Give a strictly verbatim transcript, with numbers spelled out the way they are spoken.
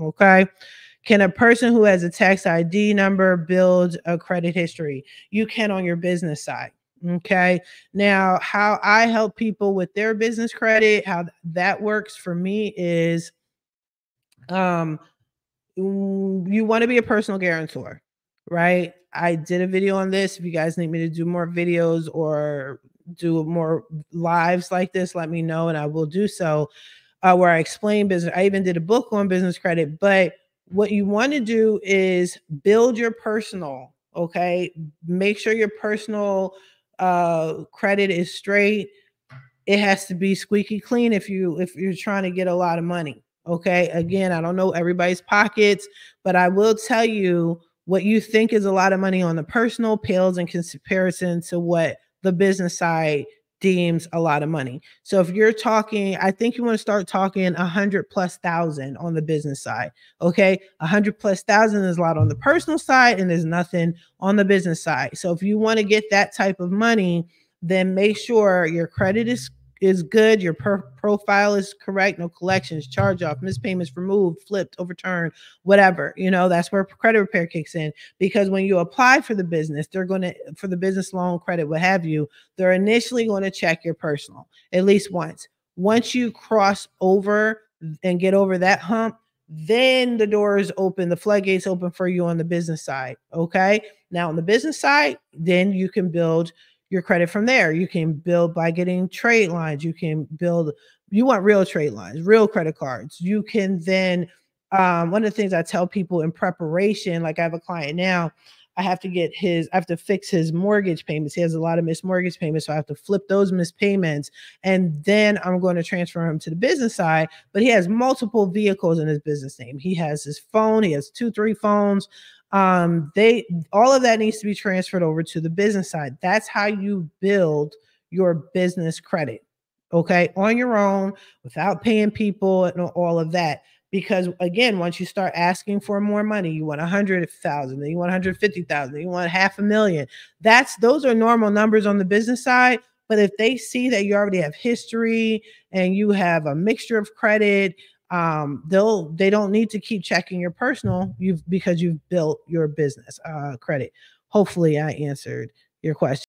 Okay. Can a person who has a tax I D number build a credit history? You can on your business side. Okay. Now, how I help people with their business credit, how that works for me is um, you want to be a personal guarantor, right? I did a video on this. If you guys need me to do more videos or do more lives like this, let me know and I will do so, uh, where I explain business. I even did a book on business credit, but what you want to do is build your personal, okay? Make sure your personal uh, credit is straight. It has to be squeaky clean if, you, if you're trying to get a lot of money, okay? Again, I don't know everybody's pockets, but I will tell you what you think is a lot of money on the personal pales in comparison to what the business side deems a lot of money. So if you're talking, I think you want to start talking a hundred plus thousand on the business side. Okay. A hundred plus thousand is a lot on the personal side and there's nothing on the business side. So if you want to get that type of money, then make sure your credit is, is good. Your per profile is correct. No collections, charge off, missed payments, removed, flipped, overturned, whatever, you know, that's where credit repair kicks in, because when you apply for the business, they're going to, for the business loan, credit, what have you, they're initially going to check your personal at least once. Once you cross over and get over that hump, then the doors open, the floodgates open for you on the business side. Okay. Now on the business side, then you can build your credit from there. You can build by getting trade lines. You can build, you want real trade lines, real credit cards. You can then, um, one of the things I tell people in preparation, like I have a client now, I have to get his, I have to fix his mortgage payments. He has a lot of missed mortgage payments. So I have to flip those missed payments. And then I'm going to transfer him to the business side, but he has multiple vehicles in his business name. He has his phone. He has two, three phones. Um, they, all of that needs to be transferred over to the business side. That's how you build your business credit. Okay. On your own without paying people and all of that. Because again, once you start asking for more money, you want a hundred thousand, then you want one hundred fifty thousand, you want half a million. That's, those are normal numbers on the business side. But if they see that you already have history and you have a mixture of credit, um, they'll, they don't need to keep checking your personal, you've, because you've built your business, uh, credit. Hopefully I answered your question.